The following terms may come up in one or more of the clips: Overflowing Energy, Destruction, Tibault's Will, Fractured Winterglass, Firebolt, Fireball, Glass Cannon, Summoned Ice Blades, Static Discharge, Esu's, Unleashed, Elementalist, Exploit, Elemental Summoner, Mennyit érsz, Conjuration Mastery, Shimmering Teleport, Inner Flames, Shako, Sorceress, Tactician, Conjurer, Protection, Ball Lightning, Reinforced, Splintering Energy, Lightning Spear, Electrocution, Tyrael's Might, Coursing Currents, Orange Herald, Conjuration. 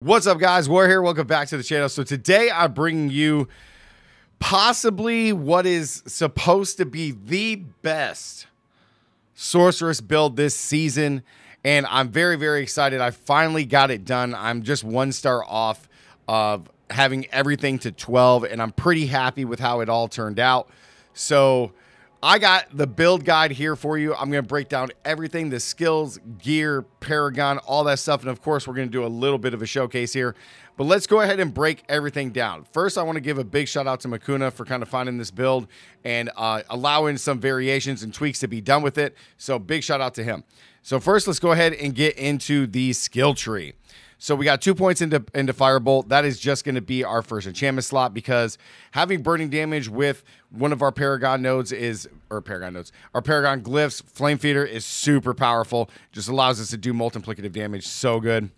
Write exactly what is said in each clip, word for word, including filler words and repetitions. What's up, guys? War here. Welcome back to the channel. So today I'm bringing you possibly what is supposed to be the best Sorceress build this season, and I'm very, very excited. I finally got it done. I'm just one star off of having everything to twelve, and I'm pretty happy with how it all turned out. So I got the build guide here for you. I'm going to break down everything, the skills, gear, paragon, all that stuff. And of course, we're going to do a little bit of a showcase here. But let's go ahead and break everything down. First, I want to give a big shout out to Makuna for kind of finding this build and uh, allowing some variations and tweaks to be done with it. So big shout out to him. So first, let's go ahead and get into the skill tree. So we got two points into, into Firebolt. That is just going to be our first enchantment slot because having burning damage with one of our Paragon nodes is, or Paragon nodes, our Paragon glyphs, Flame Feeder is super powerful. Just allows us to do multiplicative damage. So good.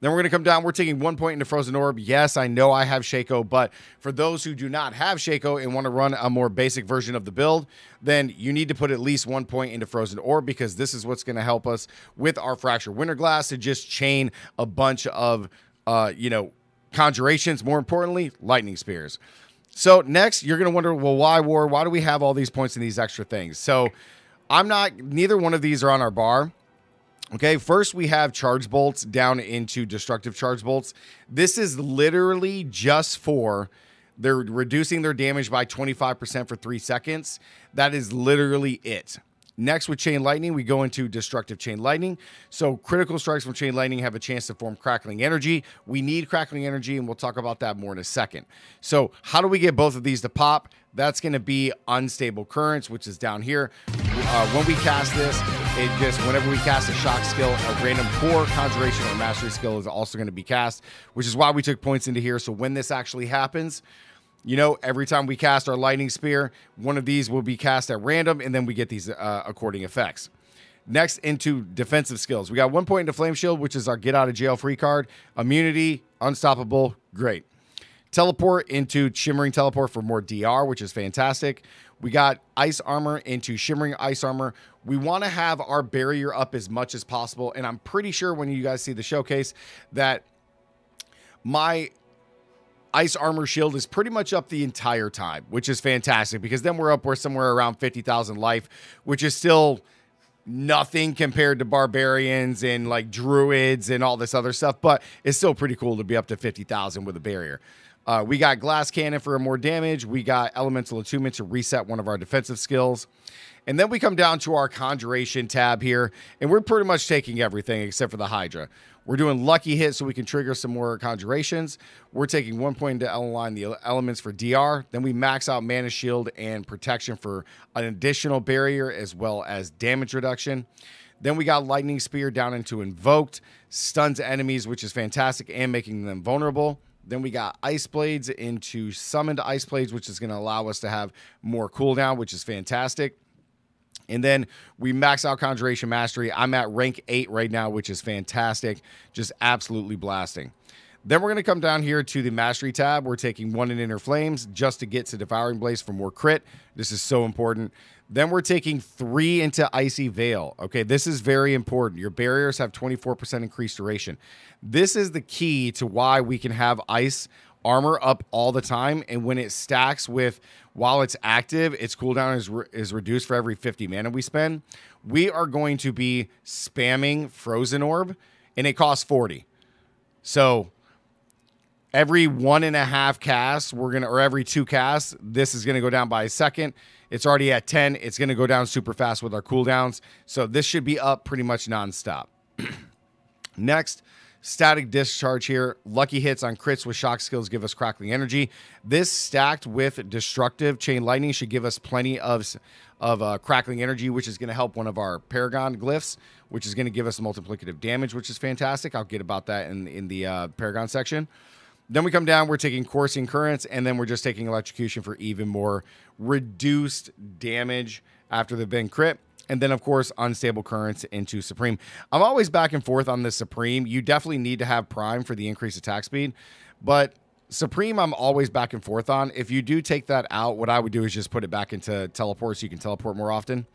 Then we're going to come down. We're taking one point into Frozen Orb. Yes, I know I have Shako, but for those who do not have Shako and want to run a more basic version of the build, then you need to put at least one point into Frozen Orb because this is what's going to help us with our Fractured Winterglass to just chain a bunch of, uh, you know, Conjurations, more importantly, Lightning Spears. So next, you're going to wonder, well, why War? Why do we have all these points and these extra things? So I'm not, neither one of these are on our bar. Okay, first we have Charge Bolts down into Destructive Charge Bolts. This is literally just for, they're reducing their damage by twenty-five percent for three seconds. That is literally it. Next, with Chain Lightning, we go into Destructive Chain Lightning. So critical strikes from Chain Lightning have a chance to form Crackling Energy. We need Crackling Energy, and we'll talk about that more in a second. So how do we get both of these to pop? That's going to be Unstable Currents, which is down here. Uh, when we cast this, it just, whenever we cast a shock skill, a random core Conjuration or Mastery skill is also going to be cast, which is why we took points into here. So when this actually happens, you know, every time we cast our Lightning Spear, one of these will be cast at random, and then we get these uh, according effects. Next, into defensive skills. We got one point into Flame Shield, which is our get out of jail free card. Immunity, unstoppable, great. Teleport into Shimmering Teleport for more D R, which is fantastic. We got Ice Armor into Shimmering Ice Armor. We want to have our barrier up as much as possible, and I'm pretty sure when you guys see the showcase that my Ice Armor shield is pretty much up the entire time, which is fantastic because then we're up, we're somewhere around fifty thousand life, which is still nothing compared to barbarians and like druids and all this other stuff, but it's still pretty cool to be up to fifty thousand with a barrier. Uh, we got Glass Cannon for more damage. We got Elemental Attunement to reset one of our defensive skills. And then we come down to our Conjuration tab here, and we're pretty much taking everything except for the Hydra. We're doing Lucky Hit so we can trigger some more Conjurations. We're taking one point to align the elements for D R. Then we max out Mana Shield and Protection for an additional barrier as well as damage reduction. Then we got Lightning Spear down into Invoked. Stuns enemies, which is fantastic, and making them vulnerable. Then we got Ice Blades into Summoned Ice Blades, which is going to allow us to have more cooldown, which is fantastic. And then we max out Conjuration Mastery. I'm at rank eight right now, which is fantastic. Just absolutely blasting. Then we're going to come down here to the Mastery tab. We're taking one in Inner Flames just to get to Devouring Blaze for more crit. This is so important. Then we're taking three into Icy Veil. Okay, this is very important. Your barriers have twenty-four percent increased duration. This is the key to why we can have Ice Armor up all the time, and when it stacks with, while it's active, its cooldown is, re is reduced for every fifty mana we spend. We are going to be spamming Frozen Orb, and it costs forty. So every one and a half casts, we're gonna, or every two casts, this is gonna go down by a second. It's already at ten. It's gonna go down super fast with our cooldowns. So this should be up pretty much nonstop. Next, Static Discharge here. Lucky hits on crits with shock skills give us Crackling Energy. This stacked with Destructive Chain Lightning should give us plenty of, of uh, Crackling Energy, which is going to help one of our Paragon glyphs, which is going to give us multiplicative damage, which is fantastic. I'll get about that in, in the uh, Paragon section. Then we come down, we're taking Coursing Currents, and then we're just taking Electrocution for even more reduced damage after they've been crit. And then, of course, Unstable Currents into Supreme. I'm always back and forth on this Supreme. You definitely need to have Prime for the increased attack speed. But Supreme, I'm always back and forth on. If you do take that out, what I would do is just put it back into Teleport so you can teleport more often.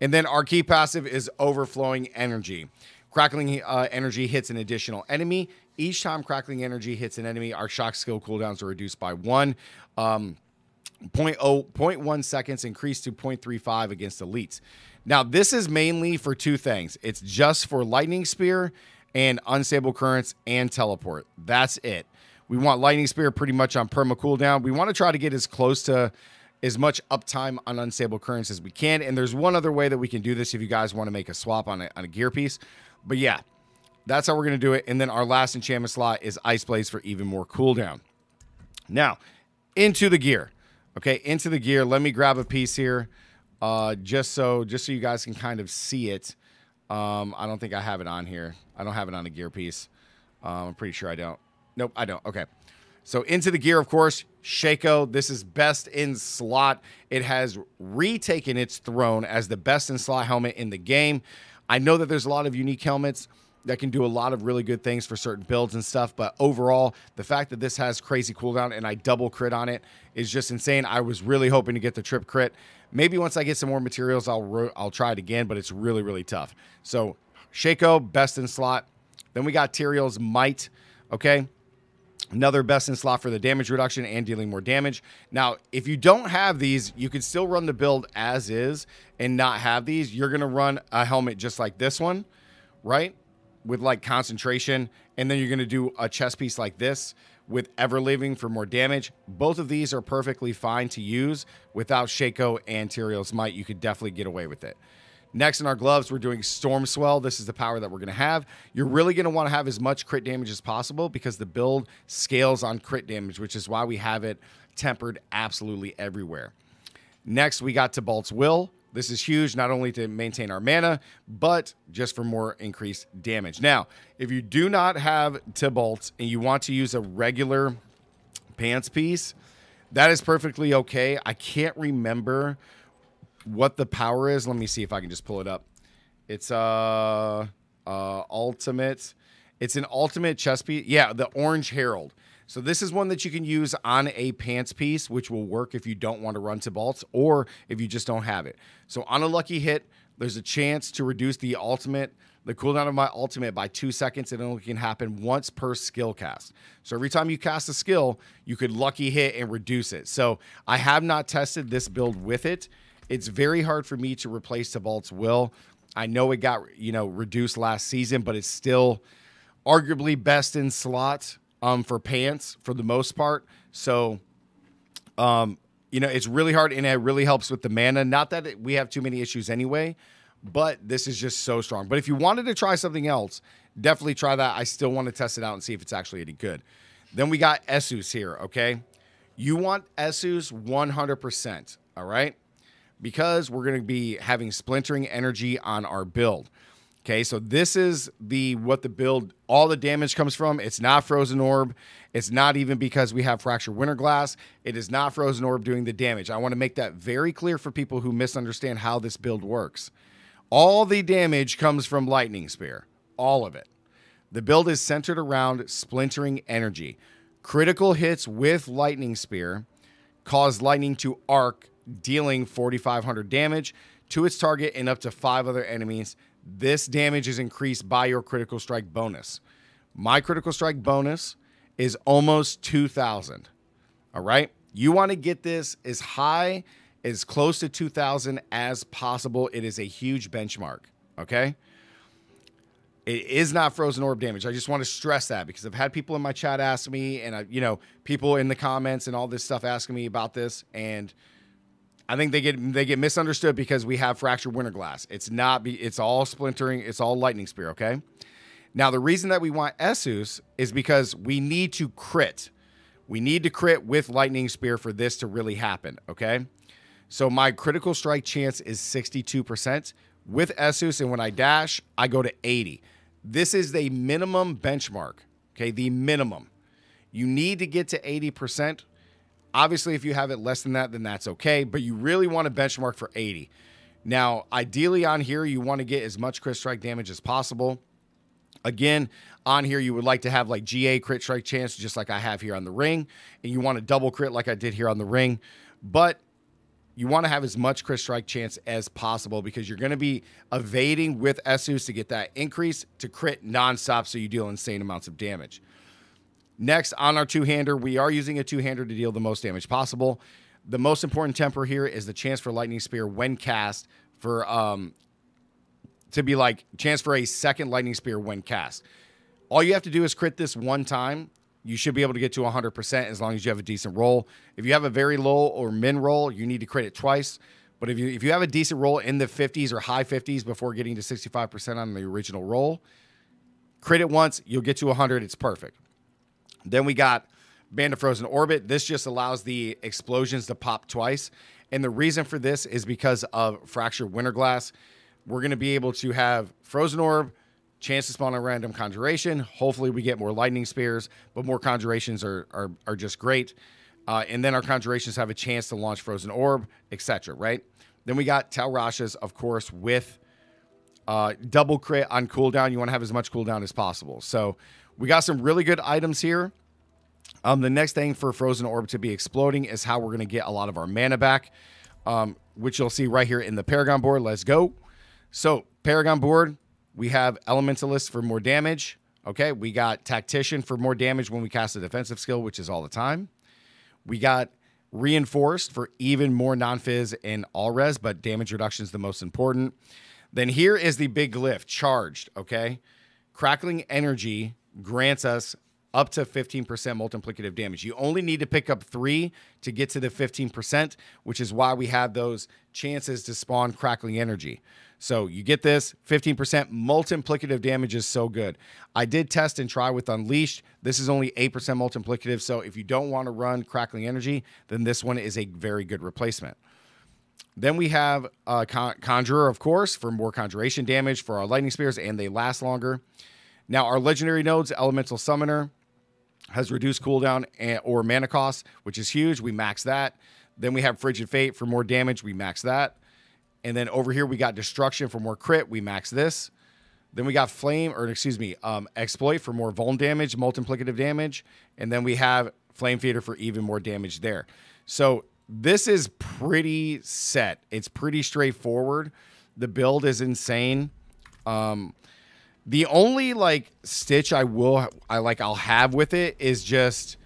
And then our key passive is Overflowing Energy. Crackling uh, Energy hits an additional enemy. Each time Crackling Energy hits an enemy, our shock skill cooldowns are reduced by one. Um, zero point one seconds increased to zero point three five against elites. Now, this is mainly for two things. It's just for Lightning Spear and Unstable Currents and Teleport. That's it. We want Lightning Spear pretty much on perma cooldown. We want to try to get as close to as much uptime on Unstable Currents as we can. And there's one other way that we can do this if you guys want to make a swap on a, on a gear piece. But yeah, that's how we're going to do it. And then our last enchantment slot is Ice Blades for even more cooldown. Now, into the gear. Okay, into the gear. Let me grab a piece here, uh, just so just so you guys can kind of see it. Um, I don't think I have it on here. I don't have it on a gear piece. Um, I'm pretty sure I don't. Nope, I don't. Okay. So into the gear, of course, Shako. This is best in slot. It has retaken its throne as the best in slot helmet in the game. I know that there's a lot of unique helmets that can do a lot of really good things for certain builds and stuff, but overall, the fact that this has crazy cooldown and I double crit on it is just insane. I was really hoping to get the trip crit. Maybe once I get some more materials, I'll I'll try it again, but it's really, really tough. So Shako, best in slot. Then we got Tyrael's Might, okay? Another best in slot for the damage reduction and dealing more damage. Now, if you don't have these, you can still run the build as is and not have these. You're gonna run a helmet just like this one, right? With like concentration, and then you're gonna do a chest piece like this with ever living for more damage. Both of these are perfectly fine to use without Shako and Tyrael's Might. You could definitely get away with it. Next in our gloves, we're doing Storm Swell. This is the power that we're gonna have. You're really gonna wanna have as much crit damage as possible because the build scales on crit damage, which is why we have it tempered absolutely everywhere. Next, we got Tibault's Will. This is huge, not only to maintain our mana, but just for more increased damage. Now, if you do not have Tibault's and you want to use a regular pants piece, that is perfectly okay. I can't remember what the power is. Let me see if I can just pull it up. It's uh, uh, ultimate. It's an ultimate chest piece. Yeah, the Orange Herald. So this is one that you can use on a pants piece, which will work if you don't want to run Tibault's or if you just don't have it. So on a lucky hit, there's a chance to reduce the ultimate, the cooldown of my ultimate by two seconds, and it only can happen once per skill cast. So every time you cast a skill, you could lucky hit and reduce it. So I have not tested this build with it. It's very hard for me to replace Tibault's Will. I know it got, you know, reduced last season, but it's still arguably best in slot. Um, for pants for the most part. So, um, you know, it's really hard and it really helps with the mana. Not that it, we have too many issues anyway, but this is just so strong. But if you wanted to try something else, definitely try that. I still want to test it out and see if it's actually any good. Then we got Esu's here, okay? You want Esu's one hundred percent, all right? Because we're going to be having Splintering Energy on our build. Okay, so this is the what the build, all the damage comes from. It's not Frozen Orb. It's not even because we have Fractured Winterglass. It is not Frozen Orb doing the damage. I want to make that very clear for people who misunderstand how this build works. All the damage comes from Lightning Spear. All of it. The build is centered around Splintering Energy. Critical hits with Lightning Spear cause lightning to arc, dealing forty-five hundred damage to its target and up to five other enemies. This damage is increased by your critical strike bonus. My critical strike bonus is almost two thousand. All right? You want to get this as high, as close to two thousand as possible. It is a huge benchmark, okay? It is not Frozen Orb damage. I just want to stress that because I've had people in my chat ask me and, I, you know, people in the comments and all this stuff asking me about this, and I think they get they get misunderstood because we have Fractured Winterglass. It's not be it's all splintering, it's all Lightning Spear, okay? Now the reason that we want Esu's is because we need to crit. We need to crit with Lightning Spear for this to really happen, okay? So my critical strike chance is sixty-two percent with Esu's, and when I dash, I go to eighty. This is the minimum benchmark, okay? The minimum. You need to get to eighty percent. Obviously, if you have it less than that, then that's okay. But you really want to benchmark for eighty. Now, ideally on here, you want to get as much crit strike damage as possible. Again, on here, you would like to have like G A crit strike chance, just like I have here on the ring. And you want to double crit like I did here on the ring. But you want to have as much crit strike chance as possible because you're going to be evading with Esu's to get that increase to crit nonstop, so you deal insane amounts of damage. Next, on our two-hander, we are using a two-hander to deal the most damage possible. The most important temper here is the chance for Lightning Spear when cast for um, to be like chance for a second Lightning Spear when cast. All you have to do is crit this one time. You should be able to get to one hundred percent as long as you have a decent roll. If you have a very low or min roll, you need to crit it twice. But if you if you have a decent roll in the fifties or high fifties before getting to sixty-five percent on the original roll, crit it once, you'll get to one hundred. It's perfect. Then we got Band of Frozen Orbit. This just allows the explosions to pop twice. And the reason for this is because of Fractured Winterglass. We're going to be able to have Frozen Orb, chance to spawn a random Conjuration. Hopefully we get more Lightning Spears, but more Conjurations are, are, are just great. Uh, and then our Conjurations have a chance to launch Frozen Orb, et cetera, right? Then we got Tal Rasha's, of course, with uh, double crit on cooldown. You want to have as much cooldown as possible. So we got some really good items here. Um, the next thing for Frozen Orb to be exploding is how we're going to get a lot of our mana back, um, which you'll see right here in the Paragon board. Let's go. So Paragon board. We have Elementalist for more damage, okay? We got Tactician for more damage when we cast a defensive skill, which is all the time. We got Reinforced for even more non-fizz and all-res, but damage reduction is the most important. Then here is the big glyph, Charged, okay? Crackling Energy grants us up to fifteen percent multiplicative damage. You only need to pick up three to get to the fifteen percent, which is why we have those chances to spawn Crackling Energy. So you get this, fifteen percent multiplicative damage is so good. I did test and try with Unleashed. This is only eight percent multiplicative, so if you don't want to run Crackling Energy, then this one is a very good replacement. Then we have uh, Con Conjurer, of course, for more Conjuration damage for our Lightning Spears, and they last longer. Now, our Legendary Nodes, Elemental Summoner, has reduced cooldown and, or mana cost, which is huge. We max that. Then we have Frigid Fate for more damage. We max that. And then over here, we got Destruction for more crit. We max this. Then we got Flame, or excuse me, um, Exploit for more vuln damage, multiplicative damage. And then we have Flame Feeder for even more damage there. So this is pretty set. It's pretty straightforward. The build is insane. Um, the only, like, stitch I will, I like, I'll have with it is just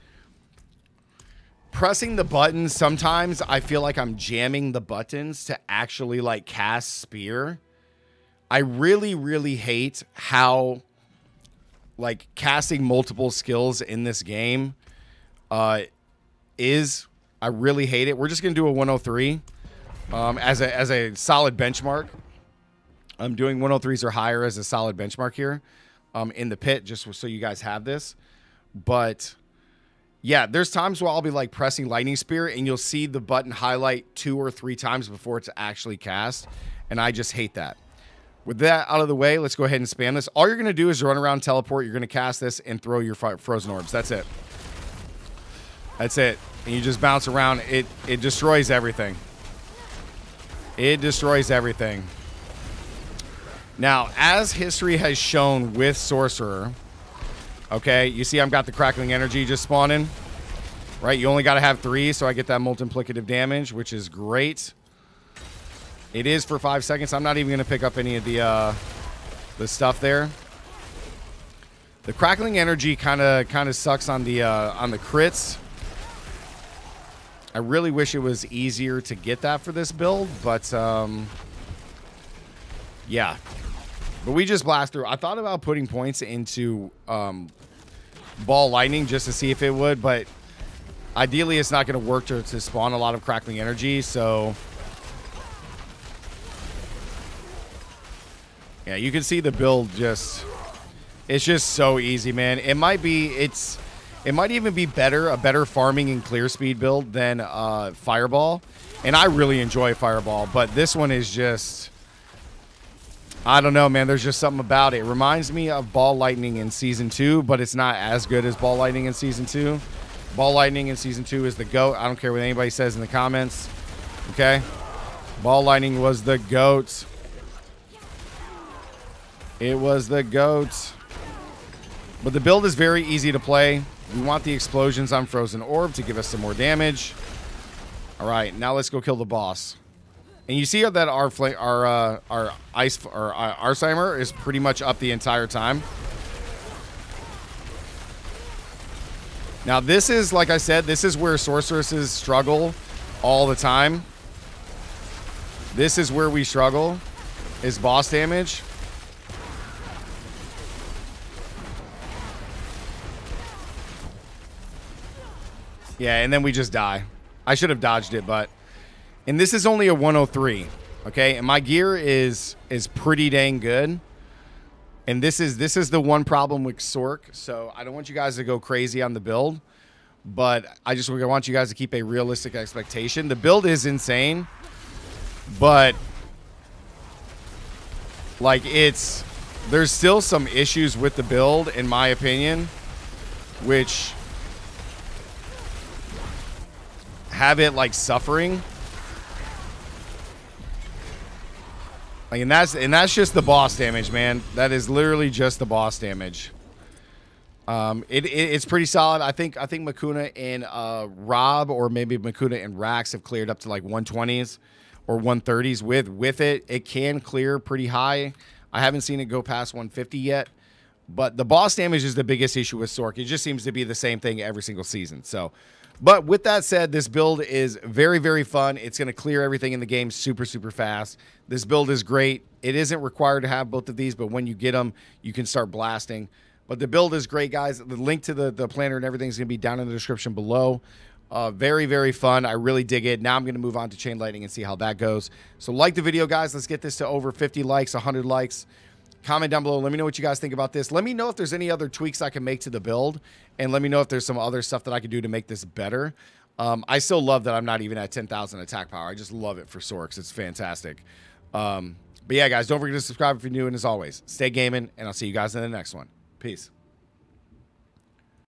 pressing the buttons. Sometimes I feel like I'm jamming the buttons to actually like cast spear. I really, really hate how like casting multiple skills in this game uh, is. I really hate it. We're just gonna do a one oh three um, as a as a solid benchmark. I'm doing one oh threes or higher as a solid benchmark here um, in the pit, just so you guys have this, but. Yeah, there's times where I'll be like pressing Lightning Spear and you'll see the button highlight two or three times before it's actually cast. And I just hate that. With that out of the way, let's go ahead and spam this. All you're going to do is run around, teleport. You're going to cast this and throw your Frozen Orbs. That's it. That's it. And you just bounce around. It, it destroys everything. It destroys everything. Now, as history has shown with Sorcerer... Okay, you see I've got the Crackling Energy just spawning, right? You only got to have three, so I get that multiplicative damage, which is great. It is for five seconds. I'm not even going to pick up any of the, uh, the stuff there. The Crackling Energy kind of kind of sucks on the, uh, on the crits. I really wish it was easier to get that for this build, but um, yeah. But we just blast through. I thought about putting points into um, Ball Lightning just to see if it would, but ideally it's not going to work to, to spawn a lot of Crackling Energy, so... Yeah, you can see the build just... It's just so easy, man. It might be... It's... It might even be better, a better farming and clear speed build than uh, Fireball. And I really enjoy Fireball, but this one is just... I don't know, man. There's just something about it. It reminds me of Ball Lightning in Season two, but it's not as good as Ball Lightning in Season two. Ball Lightning in Season two is the GOAT. I don't care what anybody says in the comments. Okay? Ball Lightning was the GOAT. It was the GOAT. But the build is very easy to play. We want the explosions on Frozen Orb to give us some more damage. All right, now let's go kill the boss. And you see how that our flame, our uh, our ice, or our Arsheimer is pretty much up the entire time. Now this is, like I said, this is where sorceresses struggle all the time. This is where we struggle, is boss damage. Yeah, and then we just die. I should have dodged it, but... And this is only a one oh three, okay? And my gear is is pretty dang good. And this is this is the one problem with Sorc, so I don't want you guys to go crazy on the build, but I just I want you guys to keep a realistic expectation. The build is insane, but like it's there's still some issues with the build, in my opinion, which have it like suffering. Like, and that's and that's just the boss damage, man. That is literally just the boss damage. Um, it, it it's pretty solid. I think I think Makuna and uh, Rob, or maybe Makuna and Rax, have cleared up to like one twenties or one thirties with with it. It can clear pretty high. I haven't seen it go past one fifty yet. But the boss damage is the biggest issue with Sorc. It just seems to be the same thing every single season. So, but with that said, this build is very, very fun. It's going to clear everything in the game super, super fast. This build is great. It isn't required to have both of these, but when you get them, you can start blasting. But the build is great, guys. The link to the, the planner and everything is going to be down in the description below. Uh, very, very fun. I really dig it. Now I'm going to move on to Chain Lightning and see how that goes. So like the video, guys. Let's get this to over fifty likes, one hundred likes. Comment down below. Let me know what you guys think about this. Let me know if there's any other tweaks I can make to the build. And let me know if there's some other stuff that I can do to make this better. Um, I still love that I'm not even at ten thousand attack power. I just love it for Sorc. It's fantastic. Um, but yeah, guys, don't forget to subscribe if you're new. And as always, stay gaming. And I'll see you guys in the next one. Peace.